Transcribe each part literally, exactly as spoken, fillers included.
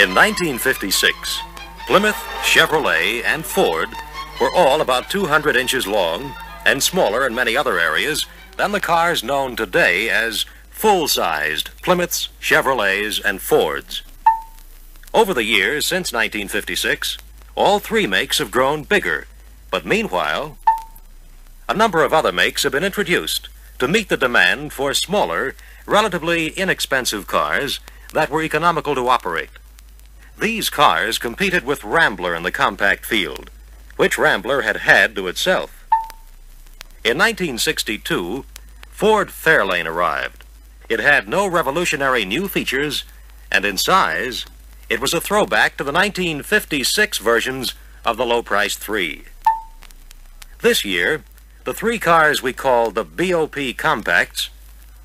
In nineteen fifty-six, Plymouth, Chevrolet, and Ford were all about two hundred inches long and smaller in many other areas than the cars known today as full-sized Plymouths, Chevrolets, and Fords. Over the years since nineteen fifty-six, all three makes have grown bigger, but meanwhile, a number of other makes have been introduced to meet the demand for smaller, relatively inexpensive cars that were economical to operate. These cars competed with Rambler in the compact field, which Rambler had had to itself. In nineteen sixty-two, Ford Fairlane arrived. It had no revolutionary new features, and in size, it was a throwback to the nineteen fifty-six versions of the low-priced three. This year, the three cars we call the B O P compacts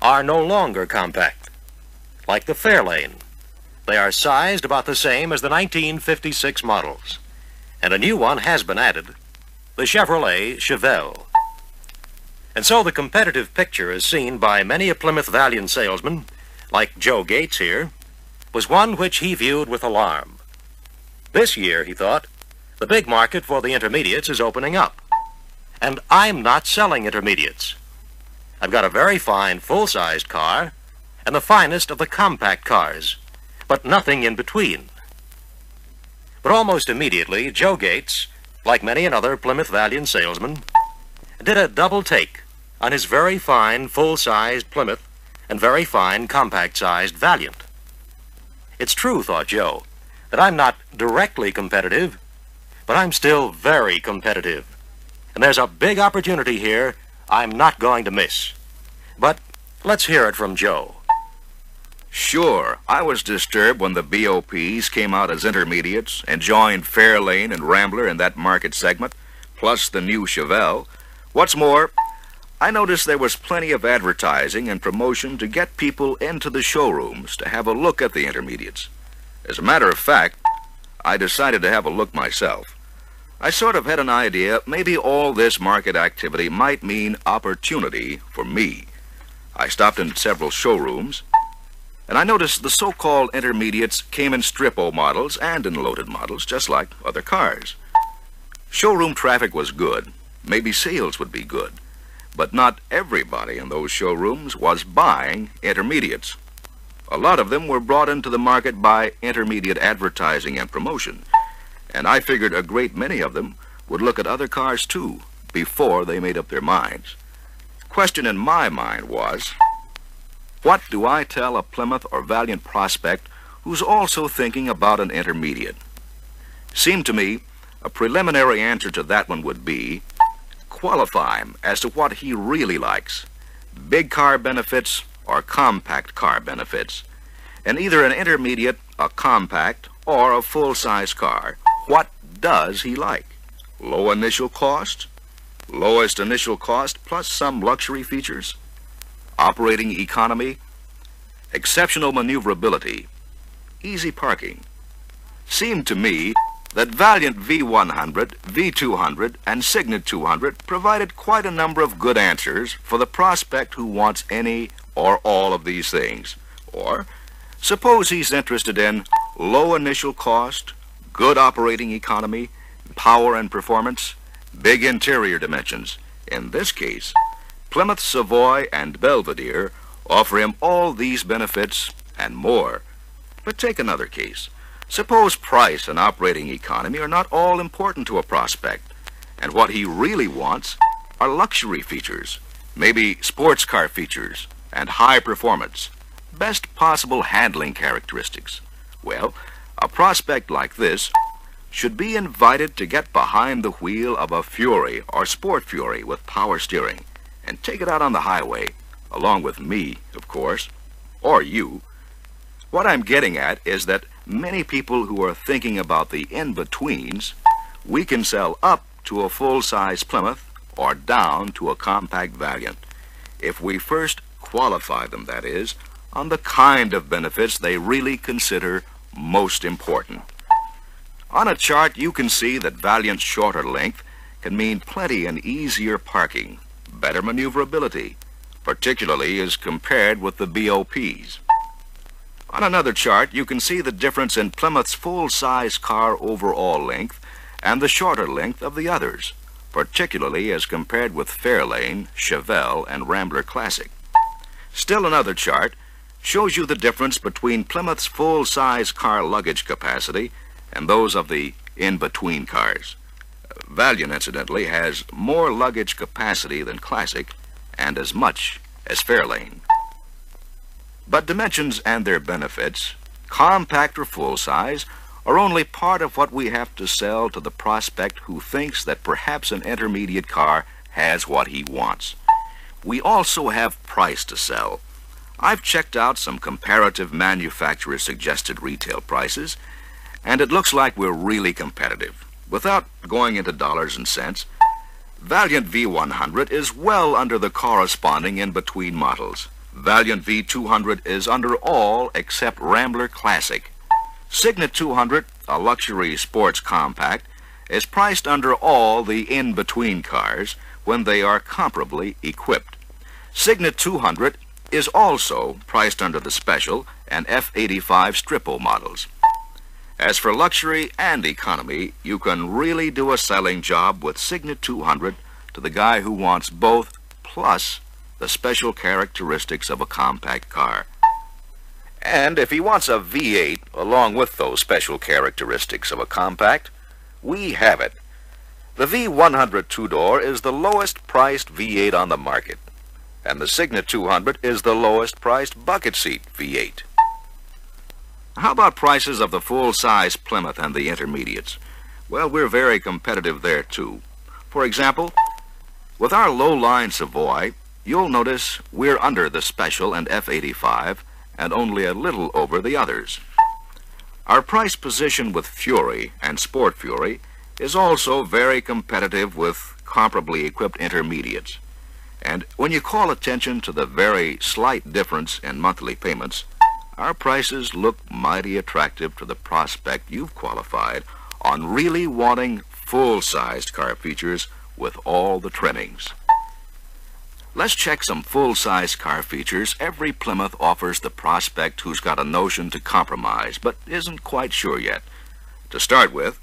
are no longer compact. Like the Fairlane, they are sized about the same as the nineteen fifty-six models, and a new one has been added, the Chevrolet Chevelle. And so the competitive picture as seen by many a Plymouth Valiant salesman, like Joe Gates here, was one which he viewed with alarm. This year, he thought, the big market for the intermediates is opening up, and I'm not selling intermediates. I've got a very fine full-sized car and the finest of the compact cars, but nothing in between. But almost immediately, Joe Gates, like many another Plymouth Valiant salesman, did a double take on his very fine full-sized Plymouth and very fine compact-sized Valiant. It's true, thought Joe, that I'm not directly competitive, but I'm still very competitive. And there's a big opportunity here I'm not going to miss. But let's hear it from Joe. Sure, I was disturbed when the B O Ps came out as intermediates and joined Fairlane and Rambler in that market segment, plus the new Chevelle. What's more, I noticed there was plenty of advertising and promotion to get people into the showrooms to have a look at the intermediates. As a matter of fact, I decided to have a look myself. I sort of had an idea maybe all this market activity might mean opportunity for me. I stopped in several showrooms, and I noticed the so-called intermediates came in strip-o models and in loaded models, just like other cars. Showroom traffic was good. Maybe sales would be good. But not everybody in those showrooms was buying intermediates. A lot of them were brought into the market by intermediate advertising and promotion. And I figured a great many of them would look at other cars, too, before they made up their minds. The question in my mind was, what do I tell a Plymouth or Valiant prospect who's also thinking about an intermediate? Seemed to me a preliminary answer to that one would be qualify him as to what he really likes, big car benefits or compact car benefits, and either an intermediate, a compact, or a full-size car. What does he like? Low initial cost? Lowest initial cost plus some luxury features? Operating economy, exceptional maneuverability, easy parking. Seemed to me that Valiant V one hundred, V two hundred, and Signet two hundred provided quite a number of good answers for the prospect who wants any or all of these things. Or, suppose he's interested in low initial cost, good operating economy, power and performance, big interior dimensions. In this case, Plymouth, Savoy, and Belvedere offer him all these benefits and more. But take another case. Suppose price and operating economy are not all important to a prospect, and what he really wants are luxury features, maybe sports car features, and high performance, best possible handling characteristics. Well, a prospect like this should be invited to get behind the wheel of a Fury or Sport Fury with power steering, and take it out on the highway, along with me, of course, or you. What I'm getting at is that many people who are thinking about the in-betweens, we can sell up to a full-size Plymouth or down to a compact Valiant, if we first qualify them, that is, on the kind of benefits they really consider most important. On a chart, you can see that Valiant's shorter length can mean plenty and easier parking, better maneuverability, particularly as compared with the B O Ps. On another chart, you can see the difference in Plymouth's full-size car overall length and the shorter length of the others, particularly as compared with Fairlane, Chevelle, and Rambler Classic. Still another chart shows you the difference between Plymouth's full-size car luggage capacity and those of the in-between cars. Valiant, incidentally, has more luggage capacity than Classic and as much as Fairlane. But dimensions and their benefits, compact or full-size, are only part of what we have to sell to the prospect who thinks that perhaps an intermediate car has what he wants. We also have price to sell. I've checked out some comparative manufacturer-suggested retail prices, and it looks like we're really competitive. Without going into dollars and cents, Valiant V one hundred is well under the corresponding in-between models. Valiant V two hundred is under all except Rambler Classic. Signet two hundred, a luxury sports compact, is priced under all the in-between cars when they are comparably equipped. Signet two hundred is also priced under the Special and F eighty-five Strippo models. As for luxury and economy, you can really do a selling job with Signet two hundred to the guy who wants both plus the special characteristics of a compact car. And if he wants a V eight along with those special characteristics of a compact, we have it. The V one hundred two-door is the lowest priced V eight on the market, and the Signet two hundred is the lowest priced bucket seat V eight. How about prices of the full-size Plymouth and the intermediates? Well, we're very competitive there, too. For example, with our low-line Savoy, you'll notice we're under the Special and F eighty-five and only a little over the others. Our price position with Fury and Sport Fury is also very competitive with comparably equipped intermediates. And when you call attention to the very slight difference in monthly payments, our prices look mighty attractive to the prospect you've qualified on really wanting full-sized car features with all the trimmings. Let's check some full-size car features every Plymouth offers the prospect who's got a notion to compromise but isn't quite sure yet. To start with,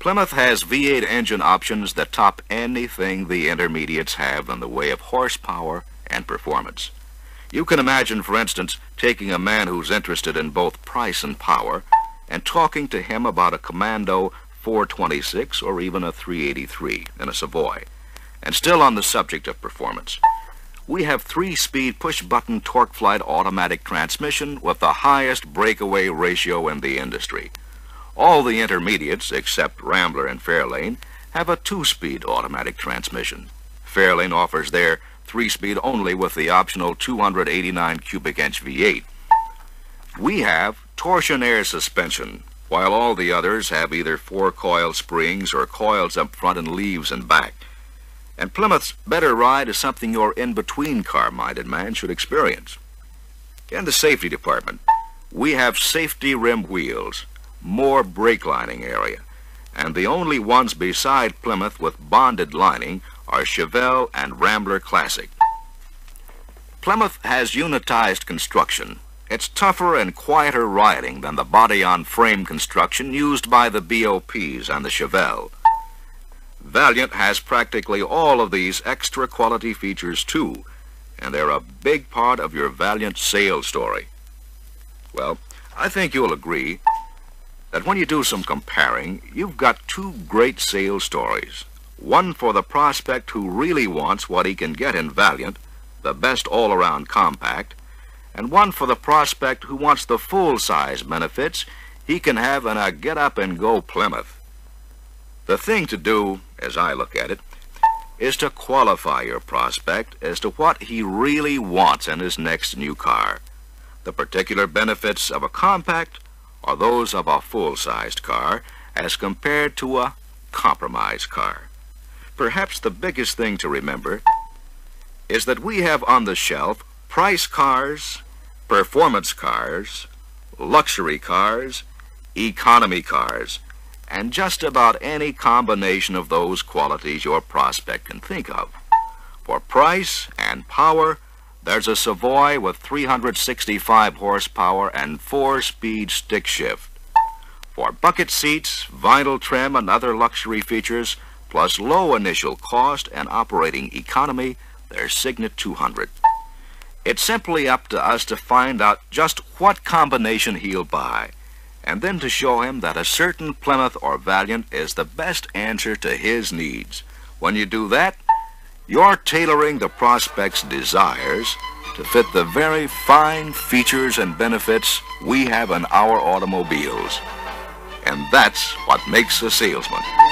Plymouth has V eight engine options that top anything the intermediates have in the way of horsepower and performance. You can imagine, for instance, taking a man who's interested in both price and power and talking to him about a Commando four twenty-six or even a three eighty-three in a Savoy. And still on the subject of performance, we have three-speed push-button torque-flite automatic transmission with the highest breakaway ratio in the industry. All the intermediates, except Rambler and Fairlane, have a two-speed automatic transmission. Fairlane offers their three-speed only with the optional two hundred eighty-nine cubic inch V eight. We have torsion air suspension, while all the others have either four-coil springs or coils up front and leaves and back. And Plymouth's better ride is something your in-between car-minded man should experience. In the safety department, we have safety rim wheels, more brake lining area, and the only ones beside Plymouth with bonded lining are Chevelle and Rambler Classic. Plymouth has unitized construction. It's tougher and quieter riding than the body-on-frame construction used by the B O Ps and the Chevelle. Valiant has practically all of these extra quality features too, and they're a big part of your Valiant sales story. Well, I think you'll agree that when you do some comparing, you've got two great sales stories. One for the prospect who really wants what he can get in Valiant, the best all-around compact, and one for the prospect who wants the full-size benefits he can have in a get-up-and-go Plymouth. The thing to do, as I look at it, is to qualify your prospect as to what he really wants in his next new car. The particular benefits of a compact are those of a full-sized car as compared to a compromise car. Perhaps the biggest thing to remember is that we have on the shelf price cars, performance cars, luxury cars, economy cars, and just about any combination of those qualities your prospect can think of. For price and power, There's a Savoy with three hundred sixty-five horsepower and four-speed stick shift. For bucket seats, vinyl trim, and other luxury features, plus low initial cost and operating economy, there's Signet two hundred. It's simply up to us to find out just what combination he'll buy, and then to show him that a certain Plymouth or Valiant is the best answer to his needs. When you do that, you're tailoring the prospect's desires to fit the very fine features and benefits we have in our automobiles. And that's what makes a salesman.